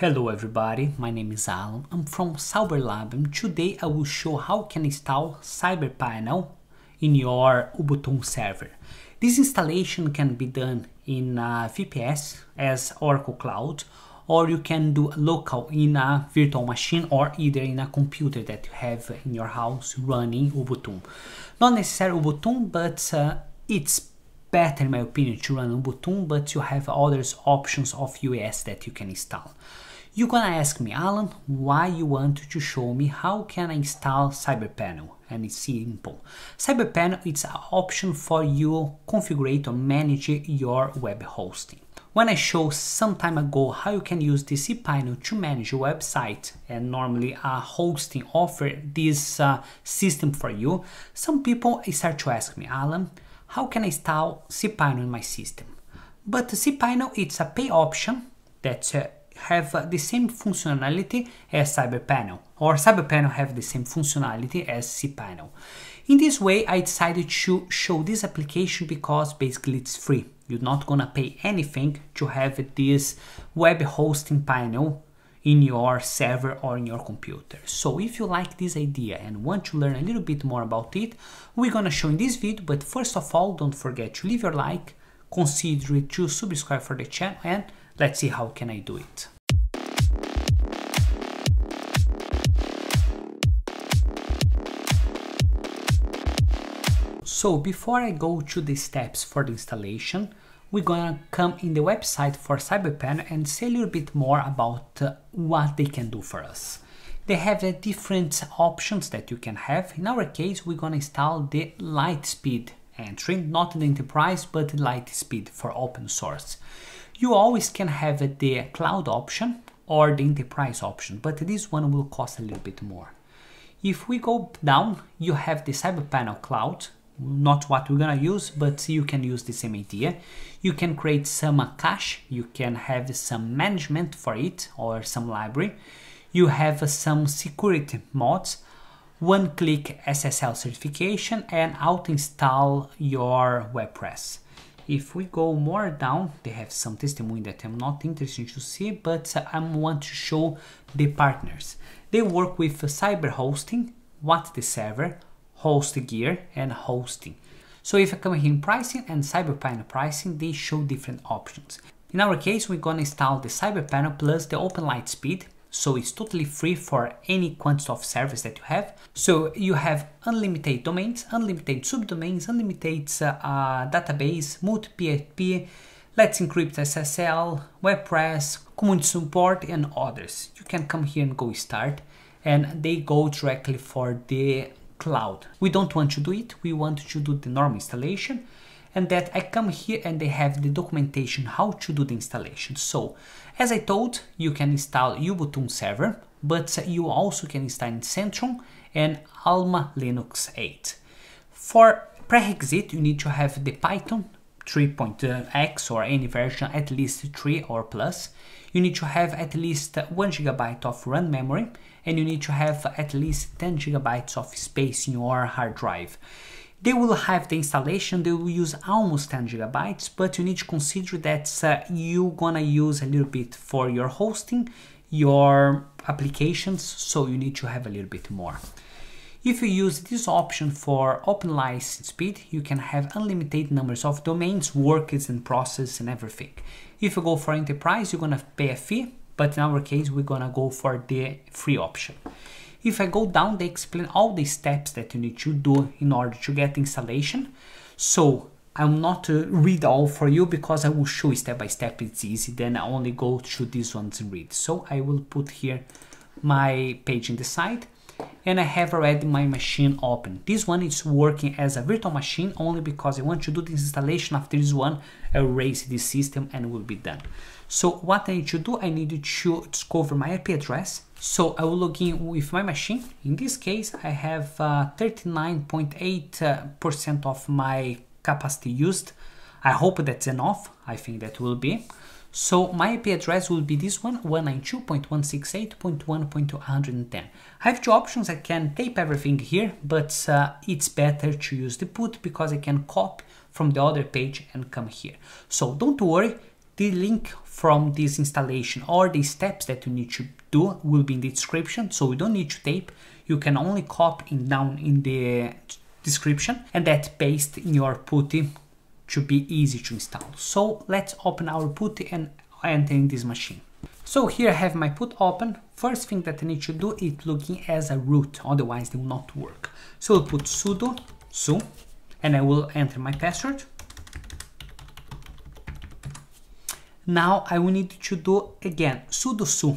Hello everybody, my name is Alan, I'm from CyberLab, and today I will show how you can install CyberPanel in your Ubuntu server. This installation can be done in VPS as Oracle Cloud, or you can do local in a virtual machine or either in a computer that you have in your house running Ubuntu. Not necessarily Ubuntu, but it's better in my opinion to run Ubuntu, but you have other options of UES that you can install. You're gonna ask me, Alan, why you want to show me how can I install CyberPanel? And it's simple. CyberPanel is an option for you configure or manage your web hosting. When I showed some time ago how you can use the cPanel to manage your website, and normally a hosting offer this system for you, some people start to ask me, Alan, how can I install cPanel in my system? But cPanel, it's a pay option that have the same functionality as CyberPanel, or CyberPanel have the same functionality as cPanel. In this way, I decided to show this application because basically it's free. You're not gonna pay anything to have this web hosting panel in your server or in your computer. So if you like this idea and want to learn a little bit more about it, we're gonna show in this video, but first of all, don't forget to leave your like, consider it to subscribe for the channel, and let's see how can I do it. So before I go to the steps for the installation, we're gonna come in the website for CyberPanel and say a little bit more about what they can do for us. They have different options that you can have. In our case, we're gonna install the LiteSpeed entry, not the enterprise, but LiteSpeed for open source. You always can have the cloud option or the enterprise option, but this one will cost a little bit more. If we go down, you have the CyberPanel Cloud, not what we're gonna use, but you can use the same idea. You can create some cache, you can have some management for it or some library. You have some security mods, one-click SSL certification, and auto-install your WordPress. If we go more down, they have some testimony that I'm not interested to see, but I want to show the partners. They work with Cyber Hosting, What the Server, Host Gear, and Hosting. So if I come here in pricing and CyberPanel pricing, they show different options. In our case, we're gonna install the CyberPanel plus the OpenLiteSpeed, so it's totally free for any quantity of service that you have. So you have unlimited domains, unlimited subdomains, unlimited database, multi-PHP, Let's Encrypt SSL, WordPress, community support, and others. You can come here and go start, and they go directly for the cloud. We don't want to do it, we want to do the normal installation, and that I come here and they have the documentation how to do the installation. So as I told, you can install Ubuntu server, but you also can install in Centrum and Alma Linux 8. For prerequisite, you need to have the Python 3.x or any version, at least 3 or plus. You need to have at least 1 GB of RAM memory, and you need to have at least 10 GB of space in your hard drive. They will have the installation, they will use almost 10 GB, but you need to consider that you're gonna use a little bit for your hosting, your applications, so you need to have a little bit more. If you use this option for OpenLiteSpeed, you can have unlimited numbers of domains, workers, and processes, and everything. If you go for enterprise, you're gonna pay a fee, but in our case, we're gonna go for the free option. If I go down, they explain all the steps that you need to do in order to get installation. So I'm not to read all for you because I will show step by step, it's easy, then I only go to these ones and read. So I will put here my page in the side, and I have already my machine open. This one is working as a virtual machine only because I want to do this installation. After this one, I erase this system and will be done. So what I need to do, I need to discover my IP address. So I will log in with my machine. In this case, I have 39.8% of my capacity used. I hope that's enough. I think that will be. So my IP address will be this one, 192.168.1.210. I have two options. I can tape everything here, but it's better to use the put because I can copy from the other page and come here. So don't worry, The link from this installation or the steps that you need to do will be in the description, so you don't need to tape. You can only copy it down in the description and that paste in your Putty to be easy to install. So let's open our Putty and enter in this machine. So here I have my Putty open. First thing that I need to do is looking as a root, otherwise they will not work. So I'll put sudo su and I will enter my password. Now I will need to do again sudo su,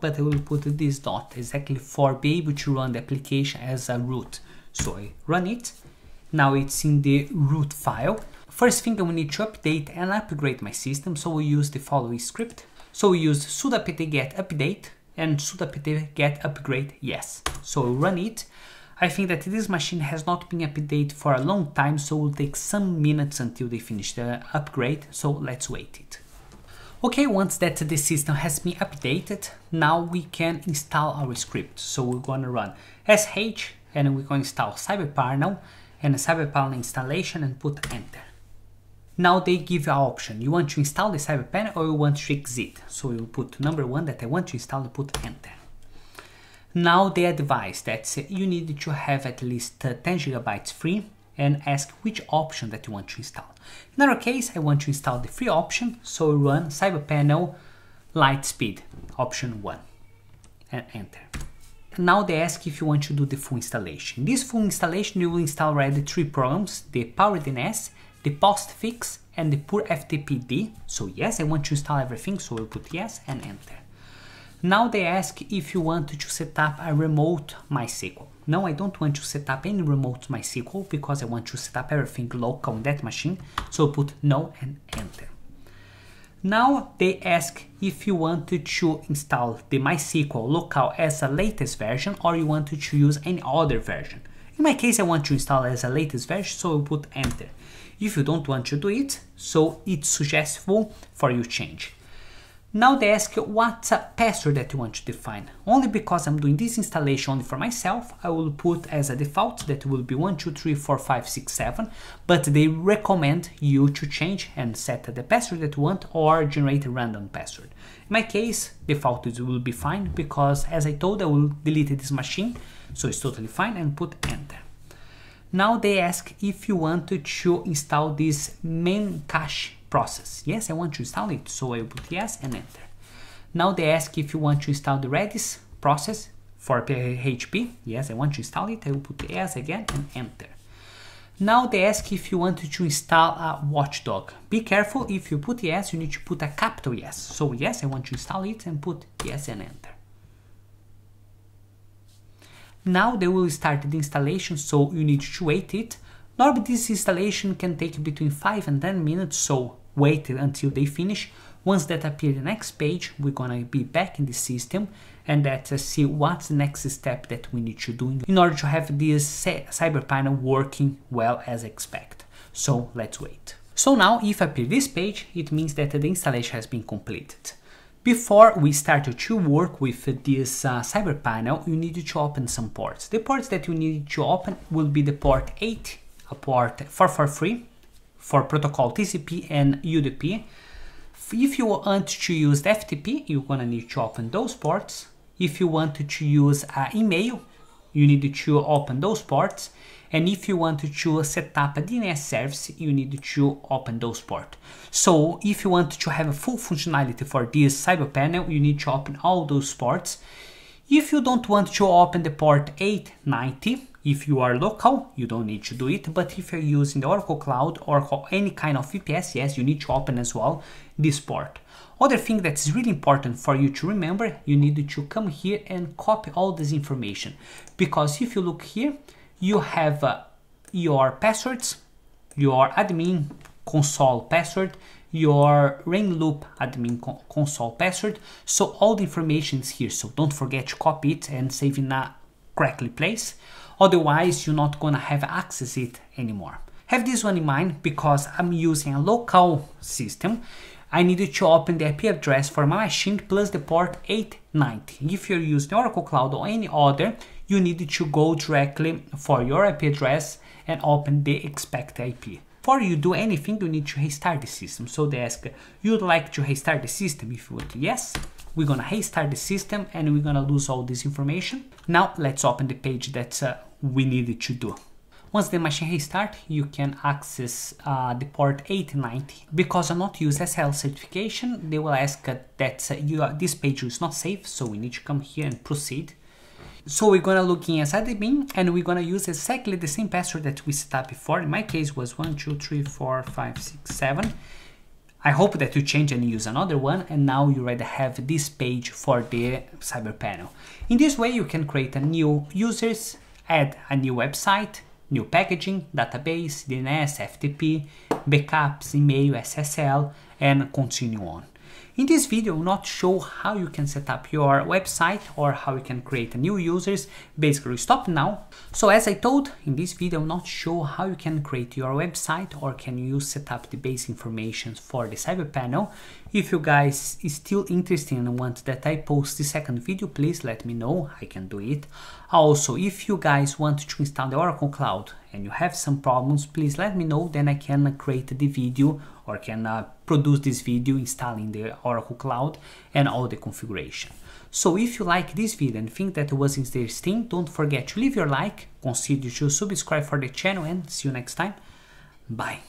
but I will put this dot exactly for be able to run the application as a root. So I run it. Now it's in the root file. First thing I will need to update and upgrade my system, so we use the following script. So we use sudo apt get update and sudo apt get upgrade yes. So we run it. I think that this machine has not been updated for a long time, so it will take some minutes until they finish the upgrade, so let's wait it. Okay, once that the system has been updated, now we can install our script. So we're gonna run sh and we're gonna install CyberPanel and a CyberPanel installation and put enter. Now they give you an option. You want to install the CyberPanel or you want to exit. So we'll put number one that I want to install and put enter. Now they advise that you need to have at least 10 gigabytes free and ask which option that you want to install. In our case, I want to install the free option, so we run CyberPanel LiteSpeed option 1 and enter. Now they ask if you want to do the full installation. This full installation you will install already 3 programs, the PowerDNS, the PostFix and the pure FTPD. So yes, I want to install everything, so we'll put yes and enter. Now they ask if you want to set up a remote MySQL. No, I don't want to set up any remote MySQL because I want to set up everything local on that machine. So put no and enter. Now they ask if you wanted to install the MySQL local as a latest version or you wanted to use any other version. In my case, I want to install as a latest version, so I'll put enter. If you don't want to do it, so it's suggestible for you change. Now they ask what password that you want to define. Only because I'm doing this installation only for myself, I will put as a default that will be 1, 2, 3, 4, 5, 6, 7, but they recommend you to change and set the password that you want or generate a random password. In my case, default will be fine because as I told, I will delete this machine, so it's totally fine and put enter. Now they ask if you wanted to install this main cache process. Yes, I want to install it, so I put yes and enter. Now they ask if you want to install the Redis process for PHP. Yes, I want to install it, I will put yes again and enter. Now they ask if you wanted to install a watchdog. Be careful, if you put yes, you need to put a capital yes. So yes, I want to install it and put yes and enter. Now they will start the installation, so you need to wait it. Normally this installation can take between 5 and 10 minutes, so wait until they finish. Once that appears the next page, we're gonna be back in the system and that see what's the next step that we need to do in order to have this CyberPanel working well as expected. So let's wait. So now if appears this page, it means that the installation has been completed. Before we start to work with this CyberPanel, you need to open some ports. The ports that you need to open will be the port 8, a port 443 for protocol TCP and UDP. If you want to use the FTP, you're gonna need to open those ports. If you want to use email, you need to open those ports. And if you want to set up a DNS service, you need to open those ports. So if you want to have a full functionality for this CyberPanel, you need to open all those ports. If you don't want to open the port 890, if you are local, you don't need to do it, but if you're using the Oracle Cloud or any kind of VPS, yes, you need to open as well this port. Other thing that's really important for you to remember, you need to come here and copy all this information, because if you look here, you have your passwords, your admin console password, your rain loop admin console password. So all the information is here. So don't forget to copy it and save in a correctly place. Otherwise, you're not gonna have access it anymore. Have this one in mind because I'm using a local system. I needed to open the IP address for my machine plus the port 890. If you're using Oracle Cloud or any other, you need to go directly for your IP address and open the expected IP. before you do anything, you need to restart the system. So they ask, you'd like to restart the system? If you want to yes, we're gonna restart the system and we're gonna lose all this information. Now let's open the page that we needed to do. Once the machine restarts, you can access the port 8090. Because I'm not using SSL certification, they will ask that this page is not safe, so we need to come here and proceed. So we're gonna look inside the bin and we're gonna use exactly the same password that we set up before. In my case was 12345678. I hope that you change and use another one, and now you already have this page for the CyberPanel. In this way, you can create a new users, add a new website, new packaging, database, DNS, FTP, backups, email, SSL, and continue on. In this video, I'll not show how you can set up your website or how you can create new users. Basically, stop now. So as I told, in this video, I'll not show how you can create your website or can you set up the base information for the CyberPanel. If you guys is still interested and want that I post the second video, please let me know, I can do it. Also, if you guys want to install the Oracle Cloud and you have some problems, please let me know, then I can create the video or can produce this video installing the Oracle Cloud and all the configuration. So if you like this video and think that it was interesting, don't forget to leave your like, consider to subscribe for the channel, and see you next time. Bye.